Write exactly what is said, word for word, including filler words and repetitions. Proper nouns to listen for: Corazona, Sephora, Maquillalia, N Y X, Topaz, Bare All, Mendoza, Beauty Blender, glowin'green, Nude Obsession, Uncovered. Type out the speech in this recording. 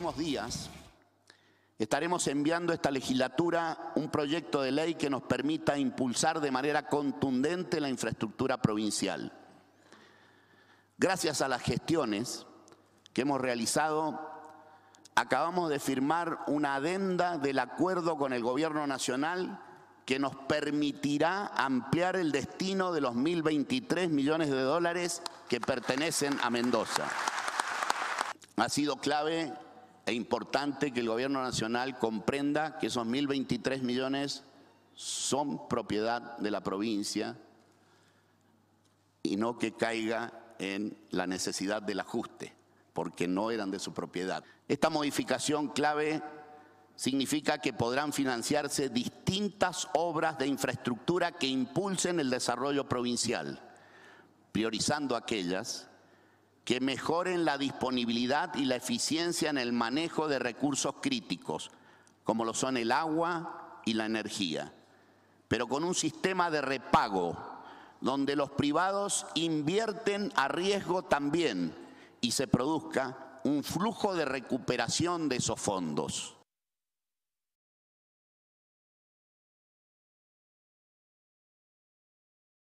próximos días estaremos enviando a esta legislatura un proyecto de ley que nos permita impulsar de manera contundente la infraestructura provincial. Gracias a las gestiones que hemos realizado, acabamos de firmar una adenda del acuerdo con el Gobierno Nacional que nos permitirá ampliar el destino de los mil veintitrés millones de dólares que pertenecen a Mendoza. Ha sido clave e importante que el Gobierno Nacional comprenda que esos mil veintitrés millones son propiedad de la provincia y no que caiga en la necesidad del ajuste, porque no eran de su propiedad. Esta modificación clave significa que podrán financiarse distintas obras de infraestructura que impulsen el desarrollo provincial, priorizando aquellas que mejoren la disponibilidad y la eficiencia en el manejo de recursos críticos, como lo son el agua y la energía, pero con un sistema de repago donde los privados invierten a riesgo también y se produzca un flujo de recuperación de esos fondos.